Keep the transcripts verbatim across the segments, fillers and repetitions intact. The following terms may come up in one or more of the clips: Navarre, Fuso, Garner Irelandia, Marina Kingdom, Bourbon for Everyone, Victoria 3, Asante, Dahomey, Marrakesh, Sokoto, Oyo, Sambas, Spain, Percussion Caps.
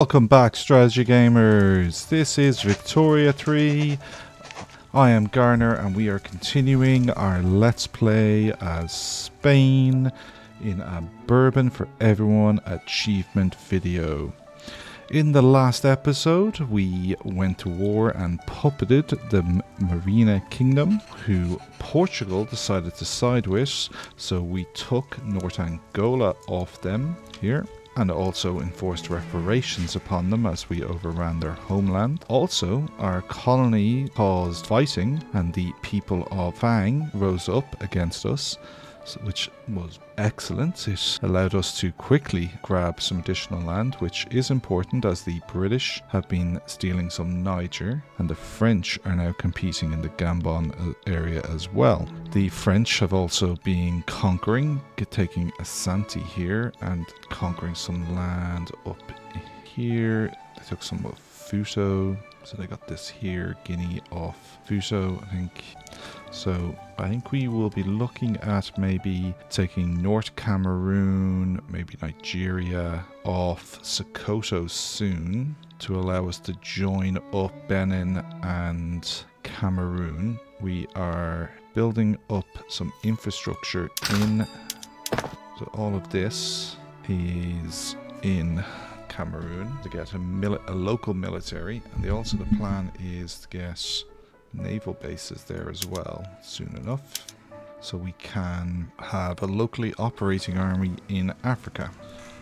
Welcome back, strategy gamers. This is Victoria three. I am Garner and we are continuing our let's play as Spain in a Bourbon for Everyone achievement video. In the last episode we went to war and puppeted the Marina Kingdom, who Portugal decided to side with, so we took North Angola off them here. And also enforced reparations upon them as we overran their homeland. Also, our colony caused fighting and the people of Fang rose up against us, which was excellent. It allowed us to quickly grab some additional land, which is important as the British have been stealing some Niger and the French are now competing in the Gabon area as well. The French have also been conquering, taking Asante here and conquering some land up here. They took some of Fuso, so they got this here, Guinea off Fuso, I think. So I think we will be looking at maybe taking North Cameroon, maybe Nigeria off Sokoto soon to allow us to join up Benin and Cameroon. We are building up some infrastructure in, so all of this is in Cameroon to get a, mili a local military, and the, also the plan is to get naval bases there as well soon enough, so we can have a locally operating army in Africa.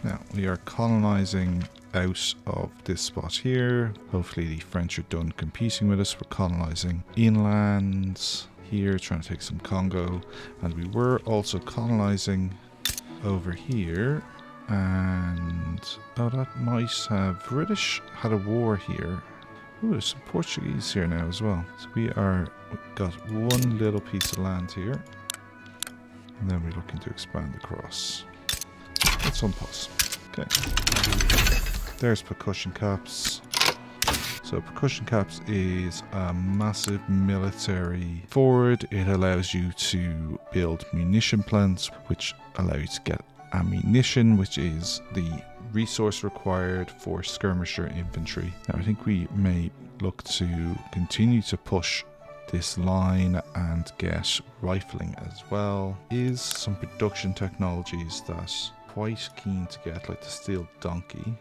Now we are colonizing out of this spot here. Hopefully the French are done competing with us. We're colonizing inland here, trying to take some Congo, and we were also colonizing over here. And oh, that might have British had a war here. Ooh, there's some Portuguese here now as well. So we are, we've got one little piece of land here, and then we're looking to expand across. Let's unpause. Okay. There's Percussion Caps. So Percussion Caps is a massive military forward. It allows you to build munition plants, which allow you to get ammunition, which is the resource required for skirmisher infantry. Now I think we may look to continue to push this line and get rifling as well. Is some production technologies that quite keen to get, like the steel donkey.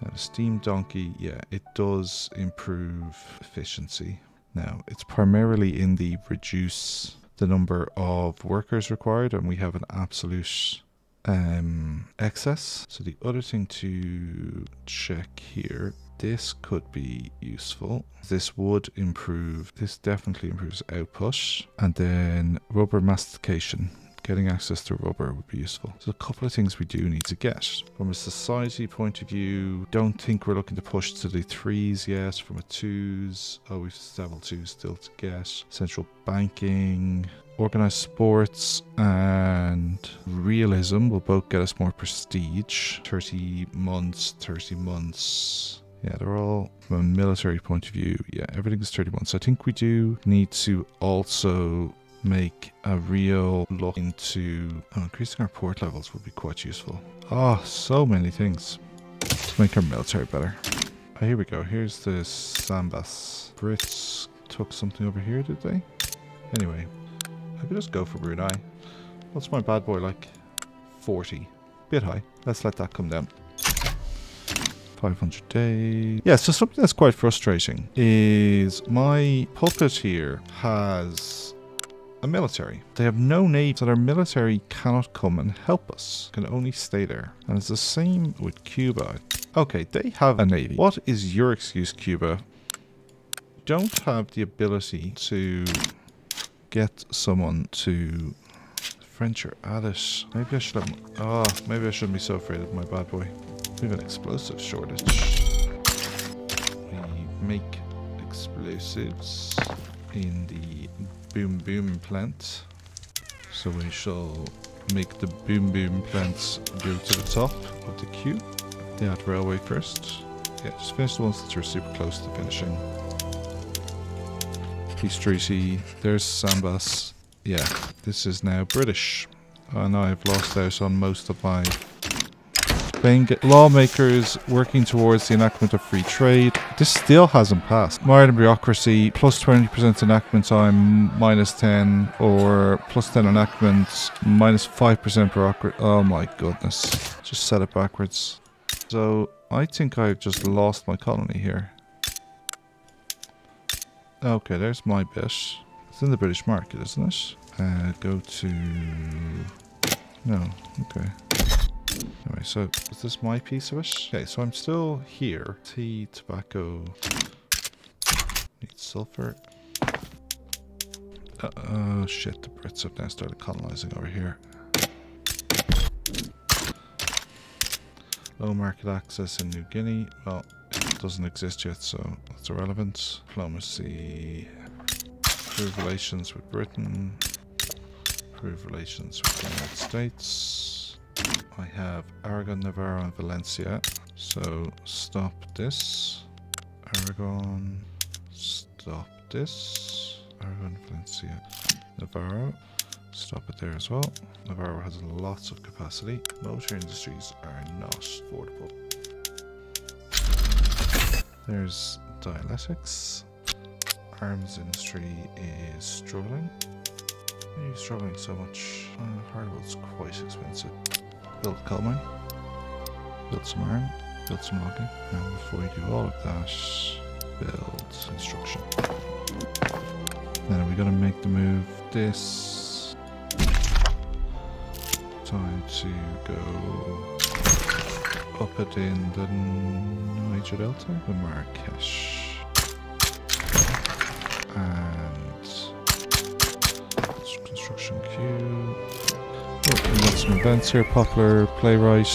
Now the steam donkey, yeah, it does improve efficiency. Now it's primarily in the reduce the number of workers required, and we have an absolute um excess. So the other thing to check here, this could be useful. This would improve, this definitely improves output. And then rubber mastication, getting access to rubber would be useful. So a couple of things we do need to get. From a society point of view, don't think we're looking to push to the threes yet. From a twos, oh, we've several twos still to get. Central banking, organized sports and realism will both get us more prestige. thirty months, thirty months. Yeah, they're all from a military point of view. Yeah, everything's thirty months. So I think we do need to also make a real look into, oh, increasing our port levels would be quite useful. Oh, so many things to make our military better. Oh, here we go. Here's the Sambas. Brits took something over here, did they? Anyway, I could just go for Brunei. What's my bad boy like? forty. Bit high. Let's let that come down. five hundred days. Yeah, so something that's quite frustrating is my puppet here has a military. They have no navy, so their military cannot come and help us. Can only stay there. And it's the same with Cuba. Okay, they have a navy. What is your excuse, Cuba? Don't have the ability to get someone to... The French are at it. Maybe I should have... Oh, maybe I shouldn't be so afraid of my bad boy. We have an explosive shortage. We make explosives in the boom boom plant. So we shall make the boom boom plants go to the top of the queue. They had railway first. Yeah, just finish the ones that are super close to finishing. Peace treaty. There's Sambas. Yeah, this is now British. And I've lost out on most of my thing. Lawmakers working towards the enactment of free trade. This still hasn't passed. Modern bureaucracy, plus twenty percent enactment time, minus ten, or plus ten enactments, minus five percent bureaucracy. Oh my goodness. Just set it backwards. So I think I've just lost my colony here. Okay, there's my bit. It's in the British market, isn't it? Uh, go to... No, okay. Anyway, so is this my piece of it? Okay, so I'm still here. Tea, tobacco... Need sulfur. Uh-oh, shit, the Brits have now started colonizing over here. Low market access in New Guinea. Well, it doesn't exist yet, so that's irrelevant. Diplomacy... Improve relations with Britain. Improve relations with the United States. I have Aragon, Navarre, and Valencia. So stop this. Aragon. Stop this. Aragon, Valencia, Navarre. Stop it there as well. Navarre has lots of capacity. Motor industries are not affordable. There's dialectics. Arms industry is struggling. Why are you struggling so much? Uh, hardwood's quite expensive. Build a coal mine. Build some iron. Build some logging. Now before we do all of that, build construction. Then we're going to make the move this. Time to go up it in the Niger Delta. The Marrakesh. And construction queue. Oh, we've got some events here. Popular playwright.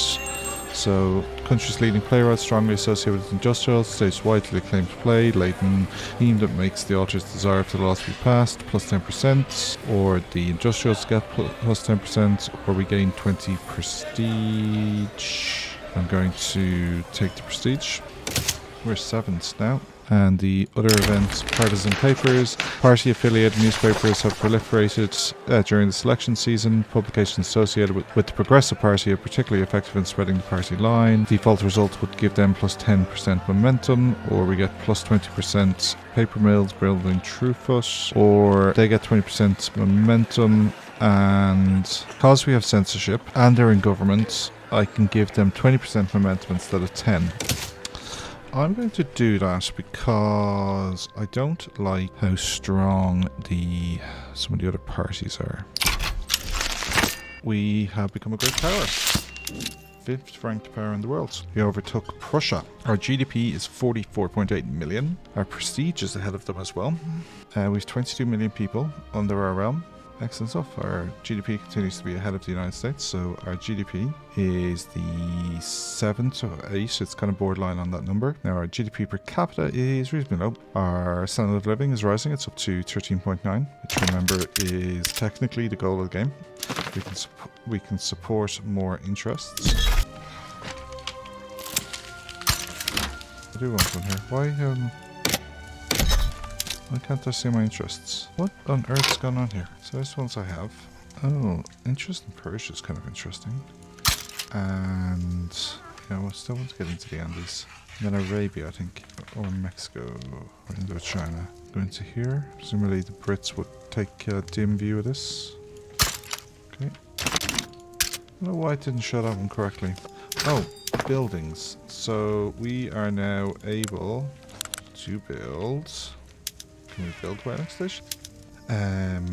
So, country's leading playwright, strongly associated with industrial, states widely acclaimed play, latent theme that makes the author's desire for the laws to be passed, plus ten percent, or the industrials get plus ten percent, or we gain twenty prestige. I'm going to take the prestige. We're seventh now. And the other events, partisan papers, party-affiliated newspapers have proliferated uh, during this election season. Publications associated with, with the Progressive Party are particularly effective in spreading the party line. Default result would give them plus ten percent momentum, or we get plus twenty percent paper mills building Truefoot, or they get twenty percent momentum, and because we have censorship and they're in government, I can give them twenty percent momentum instead of ten. I'm going to do that because I don't like how strong the some of the other parties are. We have become a great power. Fifth ranked power in the world. We overtook Prussia. Our G D P is forty-four point eight million. Our prestige is ahead of them as well. Uh, we have twenty-two million people under our realm. Excellent stuff. Our G D P continues to be ahead of the United States, so our G D P is the seventh of eight. It's kind of borderline on that number. Now our G D P per capita is reasonably low. Our standard of living is rising. It's up to thirteen point nine, which remember is technically the goal of the game. We can, we can support more interests. I do want one here. Why um, Why can't I see my interests? What on earth's going on here? So this one's I have. Oh, interest in Persia is kind of interesting. And yeah, I still want to get into the Andes. And then Arabia, I think, or Mexico, or Indochina. Go into here. Presumably the Brits would take a dim view of this. Okay. I don't know why I didn't shut that one correctly. Oh, buildings. So we are now able to build. Can we build by next station? Um,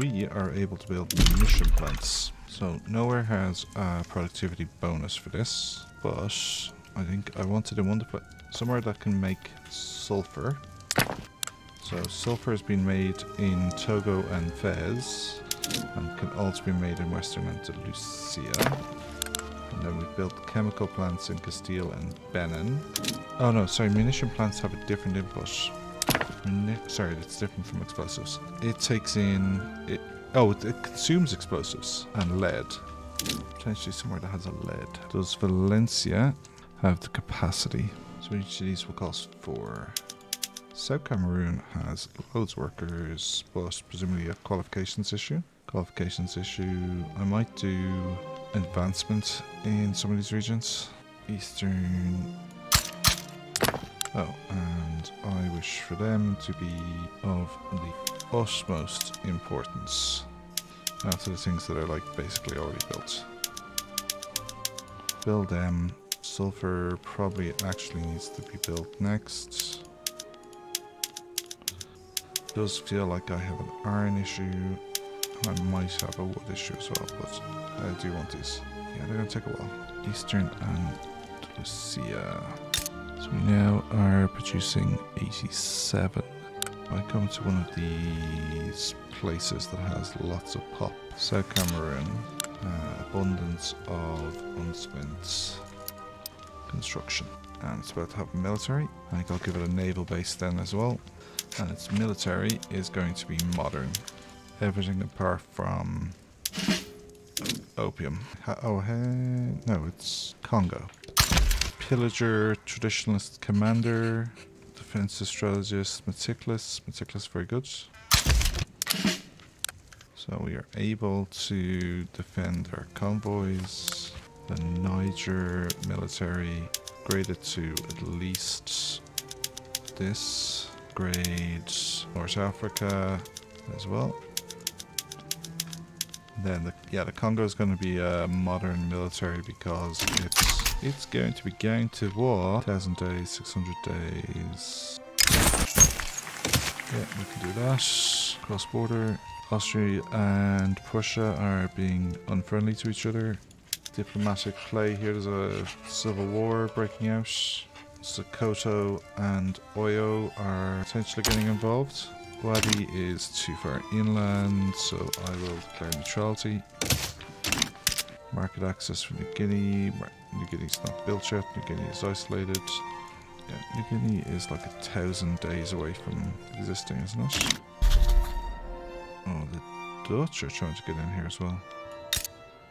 we are able to build munition plants. So nowhere has a productivity bonus for this, but I think I wanted in one to put somewhere that can make sulfur. So sulfur has been made in Togo and Fez, and can also be made in Western Andalusia. And then we've built chemical plants in Castile and Benin. Oh no, sorry, munition plants have a different input. Sorry, it's different from explosives. It takes in... It, oh, it, it consumes explosives and lead. Potentially somewhere that has a lead. Does Valencia have the capacity? So each of these will cost four. South Cameroon has loads of workers, but presumably a qualifications issue. Qualifications issue... I might do advancement in some of these regions. Eastern... Oh, and I wish for them to be of the utmost importance. After the things that are like basically already built. Build them. Sulfur probably actually needs to be built next. Does feel like I have an iron issue. I might have a wood issue as well, but I do want these. Yeah, they're gonna take a while. Eastern Andalusia. So we now are producing eighty-seven. I come to one of these places that has lots of pop. South Cameroon, uh, abundance of unspent construction. And it's about to have a military. I think I'll give it a naval base then as well. And its military is going to be modern. Everything apart from opium. Ha oh, hey. No, it's Congo. Pillager, traditionalist commander, defensive strategist, meticulous. Meticulous, very good. So we are able to defend our convoys. The Niger military, graded to at least this. Grade North Africa as well. Then the, yeah, the Congo is going to be a modern military because it's It's going to be going to war. Thousand days, six hundred days. Yeah, we can do that. Cross border. Austria and Prussia are being unfriendly to each other. Diplomatic play here. There's a civil war breaking out. Sokoto and Oyo are potentially getting involved. Wadi is too far inland, so I will declare neutrality. Market access for New Guinea. New Guinea's not built yet. New Guinea is isolated. Yeah, New Guinea is like a thousand days away from existing, isn't it? Oh, the Dutch are trying to get in here as well.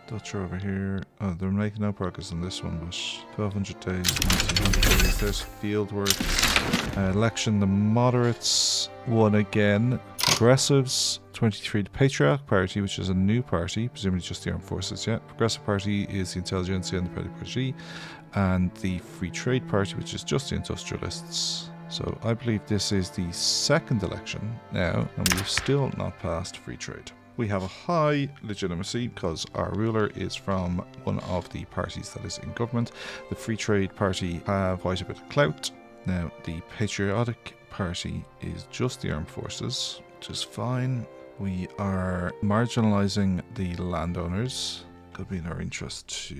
Dutch are over here. Oh, they're making no progress on this one, but twelve hundred days, nineteen hundred days. There's field work. Uh, election, the moderates won again. Progressives, twenty-three, the Patriotic Party, which is a new party, presumably just the armed forces, yeah. Progressive Party is the Intelligentsia and the Petit Parti, and the Free Trade Party, which is just the Industrialists. So I believe this is the second election now, and we've still not passed Free Trade. We have a high legitimacy because our ruler is from one of the parties that is in government. The Free Trade Party have quite a bit of clout. Now, the Patriotic Party is just the armed forces. Is fine. We are marginalizing the landowners. Could be in our interest to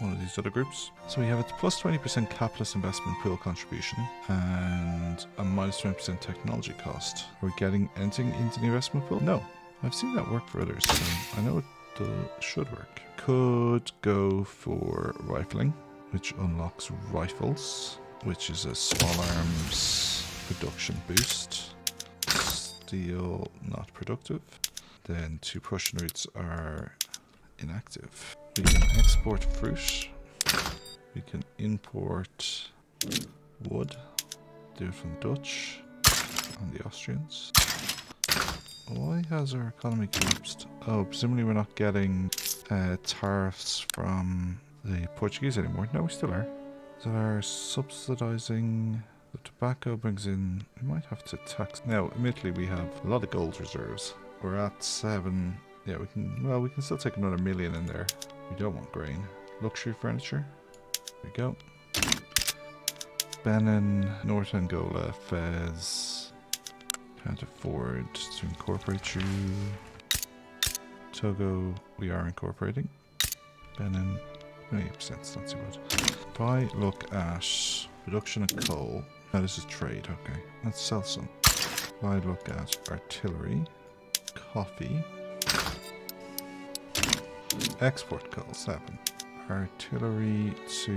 one of these other groups. So we have a plus twenty percent capitalist investment pool contribution and a minus twenty percent technology cost. Are we getting anything into the investment pool? No. I've seen that work for others. So I know it uh, should work. Could go for rifling, which unlocks rifles, which is a small arms production boost. Steel not productive. Then two Prussian routes are inactive. We can export fruit. We can import wood. Do it from the Dutch and the Austrians. Why has our economy collapsed? Oh, presumably we're not getting uh, tariffs from the Portuguese anymore. No, we still are. So they're subsidizing. The tobacco brings in, we might have to tax. Now, admittedly, we have a lot of gold reserves. We're at seven. Yeah, we can, well, we can still take another million in there. We don't want grain. Luxury furniture. There we go. Benin, North Angola, Fez. Can't afford to incorporate you. Togo, we are incorporating. Benin, twenty-eight percent, not too bad. If I look at production of coal. No, this is trade, okay. Let's sell some. I look at artillery, coffee, export coal, seven. Artillery to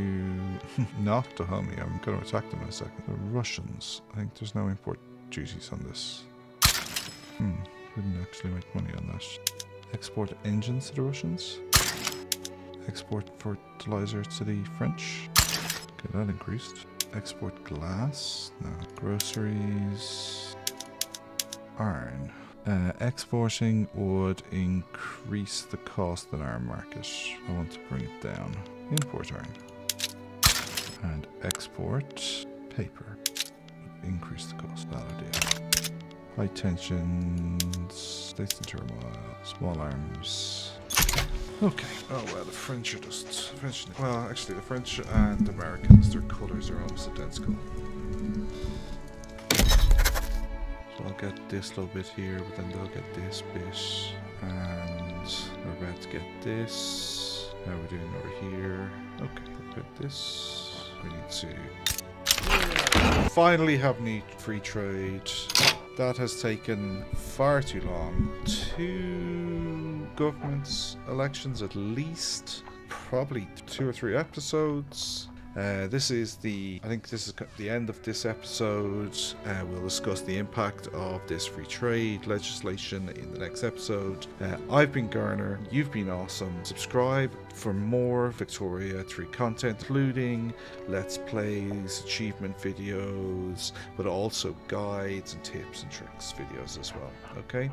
not Dahomey. I'm going to attack them in a second. The Russians. I think there's no import duties on this. Hmm, didn't actually make money on that. Export engines to the Russians. Export fertilizer to the French. Okay, that increased. Export glass, no, groceries, iron. Uh, exporting would increase the cost in our market. I want to bring it down. Import iron. And export paper. Increase the cost. That idea. High tensions. States in turmoil. Small arms. Okay. Oh well, the French are just... French. Well, actually, the French and Americans, their colours are almost identical. I'll get this little bit here, but then they'll get this bit, and we're about to get this. How are we doing over here? Okay, we'll get this. We need to finally have any free trade. That has taken far too long. Two governments, elections at least, probably two or three episodes. Uh, this is the, I think this is the end of this episode. Uh, we'll discuss the impact of this free trade legislation in the next episode. Uh, I've been Garner, you've been awesome. Subscribe for more Victoria three content, including Let's Plays, achievement videos, but also guides and tips and tricks videos as well, okay?